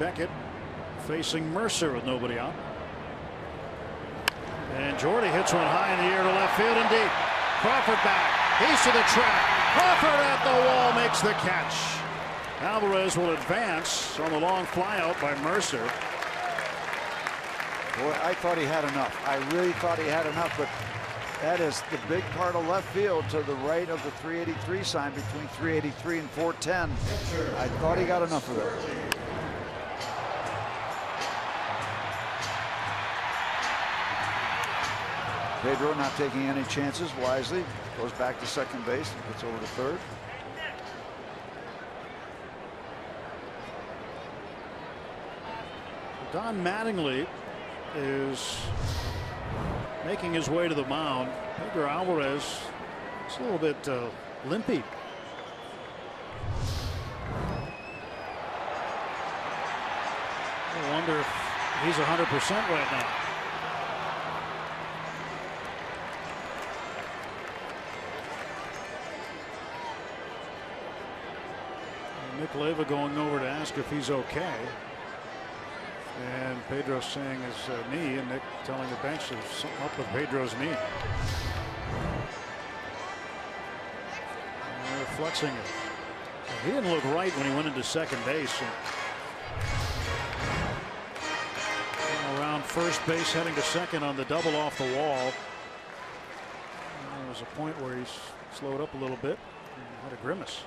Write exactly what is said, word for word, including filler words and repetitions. Beckett facing Mercer with nobody out. And Jordy hits one high in the air to left field and deep. Crawford back. He's to the track. Crawford at the wall makes the catch. Alvarez will advance on the long flyout by Mercer. Boy, I thought he had enough. I really thought he had enough, but that is the big part of left field to the right of the three eighty-three sign between three eighty-three and four ten. I thought he got enough of it. Pedro not taking any chances wisely. Goes back to second base and gets over to third. Don Mattingly is making his way to the mound. Pedro Alvarez is a little bit uh, limpy. I wonder if he's one hundred percent right now. Nick Leva going over to ask if he's okay. And Pedro saying his uh, knee, and Nick telling the bench there's something up with Pedro's knee. And they're flexing it. He didn't look right when he went into second base. And around first base, heading to second on the double off the wall. And there was a point where he slowed up a little bit and had a grimace.